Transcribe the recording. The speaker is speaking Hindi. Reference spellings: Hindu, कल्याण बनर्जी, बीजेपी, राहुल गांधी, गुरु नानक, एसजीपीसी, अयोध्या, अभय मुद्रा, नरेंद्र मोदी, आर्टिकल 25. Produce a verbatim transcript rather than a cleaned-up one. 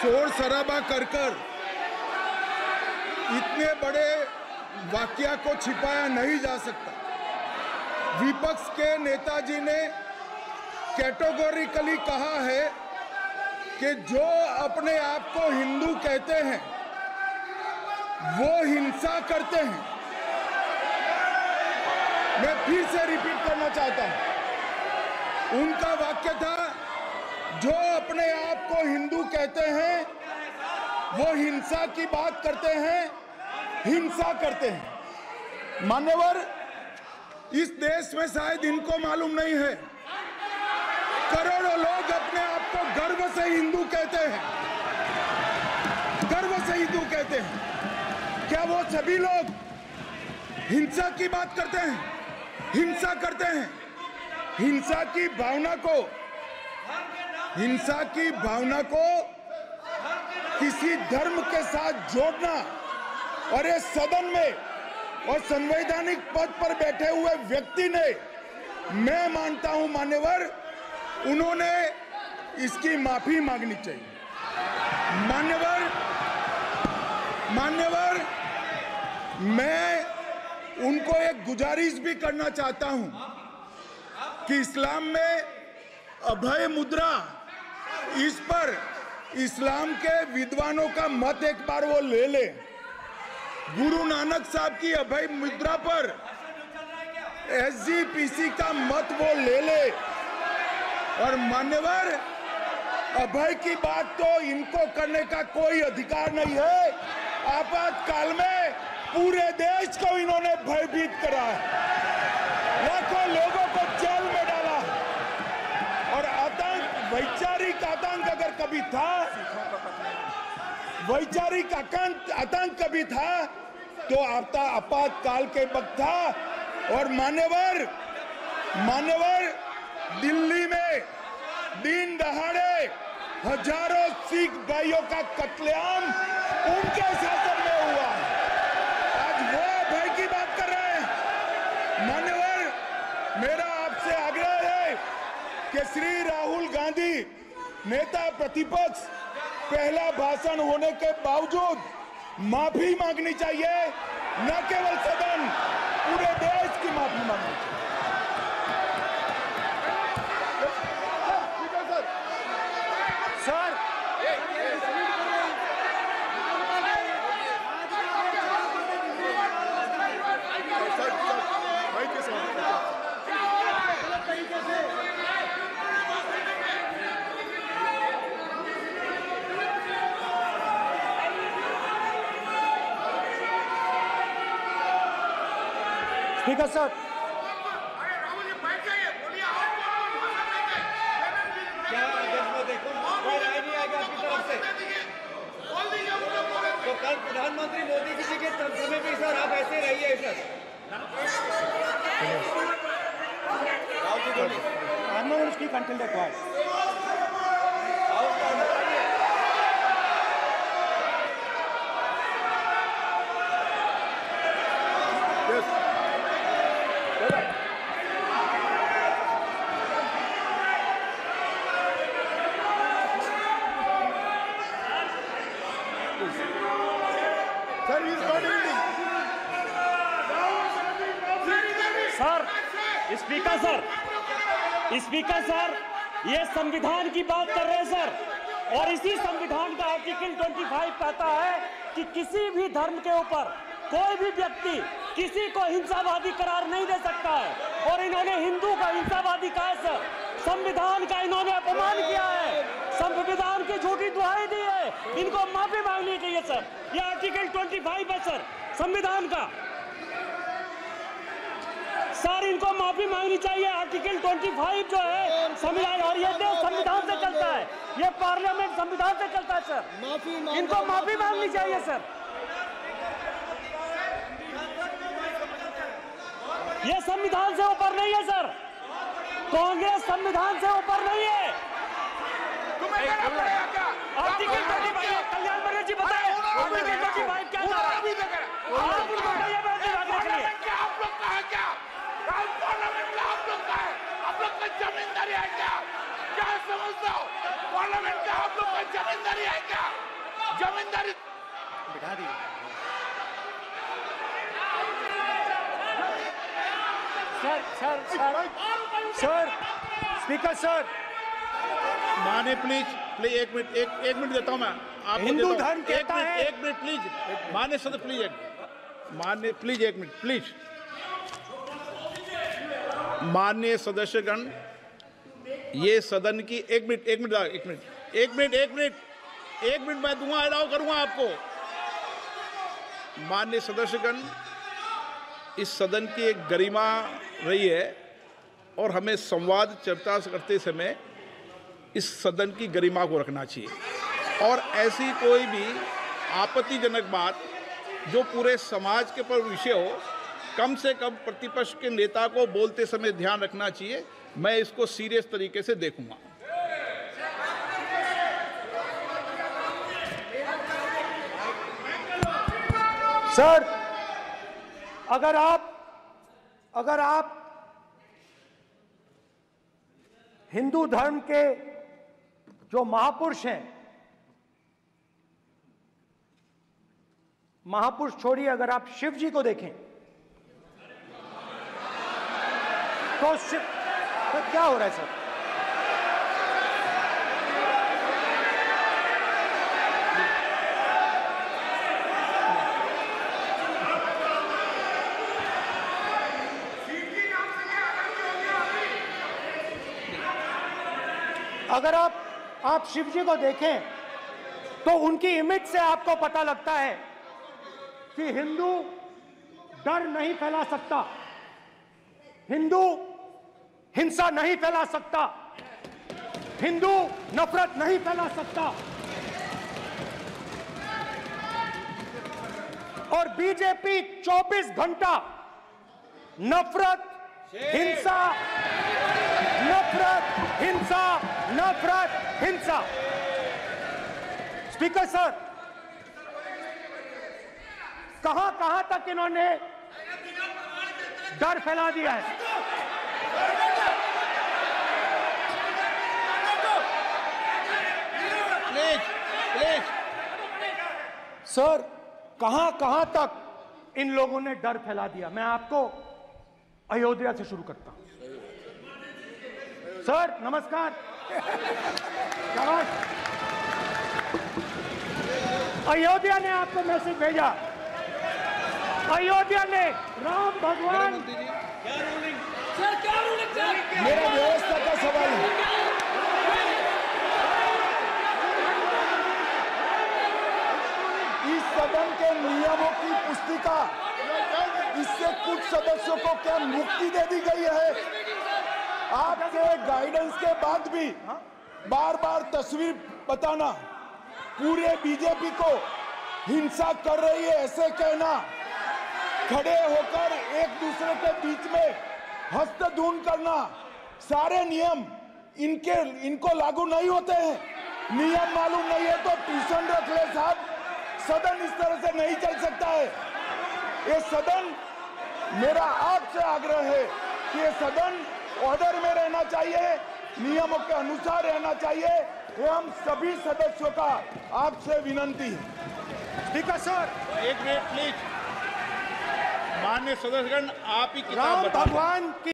शोर शराबा कर कर इतने बड़े वाकया को छिपाया नहीं जा सकता। विपक्ष के नेताजी ने कैटेगोरिकली कहा है कि जो अपने आप को हिंदू कहते हैं वो हिंसा करते हैं। मैं फिर से रिपीट करना चाहता हूं, उनका वाक्य था जो अपने आप को हिंदू कहते हैं वो हिंसा की बात करते हैं, हिंसा करते हैं। मान्यवर, इस देश में शायद इनको मालूम नहीं है, करोड़ों लोग अपने आप को गर्व से हिंदू कहते हैं, गर्व से हिंदू कहते हैं। क्या वो सभी लोग हिंसा की बात करते हैं, हिंसा करते हैं? हिंसा की भावना को हिंसा की भावना को किसी धर्म के साथ जोड़ना, और ये सदन में और संवैधानिक पद पर बैठे हुए व्यक्ति ने, मैं मानता हूं मान्यवर, उन्होंने इसकी माफी मांगनी चाहिए। मान्यवर मान्यवर मैं उनको एक गुजारिश भी करना चाहता हूं कि इस्लाम में अभय मुद्रा, इस पर इस्लाम के विद्वानों का मत एक बार वो ले ले। गुरु नानक साहब की अभय मुद्रा पर एसजीपीसी का मत वो ले ले। और मान्यवर, अभय की बात तो इनको करने का कोई अधिकार नहीं है। आपातकाल में पूरे देश को इन्होंने भयभीत करा है, लाखों लोगों को जेल में डाला है। और आतंक, वैचारिक आतंक अगर कभी था, वैचारिक आतंक कभी था तो आपका आपातकाल के वक्त था। और मान्यवर मान्यवर दिल्ली में दिन दहाड़े हजारों सिख भाइयों का कत्लेआम उनके शासन में हुआ। आज वो भय की बात कर रहे हैं। मान्यवर, मेरा आपसे आग्रह है कि श्री राहुल गांधी, नेता प्रतिपक्ष, पहला भाषण होने के बावजूद माफी मांगनी चाहिए, न केवल सदन, पूरे देश की माफी मांगनी चाहिए। सर, स्पीकर साहब, तो कल प्रधानमंत्री मोदी जी के समय भी सर आप ऐसे रहिए sir. Sir, speaker sir, speaker sir, ये संविधान की बात कर रहे हैं सर, और इसी संविधान का आर्टिकल पच्चीस कहता है कि किसी भी धर्म के ऊपर कोई भी व्यक्ति किसी को हिंसावादी करार नहीं दे सकता है, और इन्होंने हिंदू का हिंसावादी कहा है सर। संविधान का इन्होंने अपमान किया है, संविधान की झूठी दुहाई दी है, इनको माफी मांगनी चाहिए सर। ये आर्टिकल पच्चीस है सर संविधान का। सर, इनको माफी मांगनी चाहिए। आर्टिकल पच्चीस जो है संविधान, और ये देश संविधान से चलता है, ये पार्लियामेंट संविधान से चलता है सर। इनको माफी मांगनी चाहिए सर। ये संविधान से ऊपर नहीं है सर, कांग्रेस संविधान से ऊपर नहीं है। आर्टिकल पच्चीस कल्याण बनर्जी बताए आर्टिकल पच्चीस क्या था? आप बताइए आप लोग का है क्या? पार्लियामेंट में आप लोग का है, आप लोग का जमींदारी है क्या? क्या समझते हो? पार्लियामेंट का आप लोग का जमींदारी है क्या? जमींदारी बिठा दी। Sir sir sir sir speaker sir, माने प्लीज प्लीज एक मिनट एक एक मिनट देता हूँ मैं आप। हिंदू धर्म कहता है, एक मिनट प्लीज माने सर प्लीज एक माननीय प्लीज एक मिनट प्लीज माननीय सदस्यगण, ये सदन की एक मिनट एक मिनट एक मिनट एक मिनट एक मिनट एक मिनट मैं दूंगा, अलाउ करूंगा आपको। माननीय सदस्यगण, इस सदन की एक गरिमा रही है और हमें संवाद चर्चा करते समय इस सदन की गरिमा को रखना चाहिए और ऐसी कोई भी आपत्तिजनक बात जो पूरे समाज के पर विषय हो, कम से कम प्रतिपक्ष के नेता को बोलते समय ध्यान रखना चाहिए। मैं इसको सीरियस तरीके से देखूंगा। सर अगर आप अगर आप हिंदू धर्म के जो महापुरुष हैं, महापुरुष छोड़िए, अगर आप शिव जी को देखें तो शिव तो क्या हो रहा है सर? अगर आप आप शिव जी को देखें तो उनकी इमेज से आपको पता लगता है कि हिंदू डर नहीं फैला सकता, हिंदू हिंसा नहीं फैला सकता, हिंदू नफरत नहीं फैला सकता। और बीजेपी चौबीस घंटा नफरत हिंसा नफरत हिंसा नफरत हिंसा। स्पीकर सर, कहां कहां तक इन्होंने डर फैला दिया है। प्लीज प्लीज सर, कहां कहां तक इन लोगों ने डर फैला दिया। मैं आपको अयोध्या से शुरू करता हूं। सर नमस्कार। अयोध्या ने आपको मैसेज भेजा, अयोध्या ने राम भगवान। मेरा व्यवस्था का सवाल है, इस सदन के नियमों की पुस्तिका, इससे कुछ सदस्यों को क्या मुक्ति दे दी गई है? आपके गाइडेंस के बाद भी बार बार तस्वीर बताना, पूरे बीजेपी को हिंसा कर रही है ऐसे कहना, खड़े होकर एक दूसरे के बीच में हस्तधून करना, सारे नियम इनके इनको लागू नहीं होते हैं। नियम मालूम नहीं है तो ट्यूशन रख ले साहब। सदन इस तरह से नहीं चल सकता है। ये सदन, मेरा आपसे आग्रह है कि ये सदन ऑर्डर में रहना चाहिए, नियमों के अनुसार रहना चाहिए। ये हम सभी सदस्यों का आपसे विनंती है। ठीक है सर, एक मिनट प्लीज। माननीय सदस्यगण, आप ही किताब भगवान की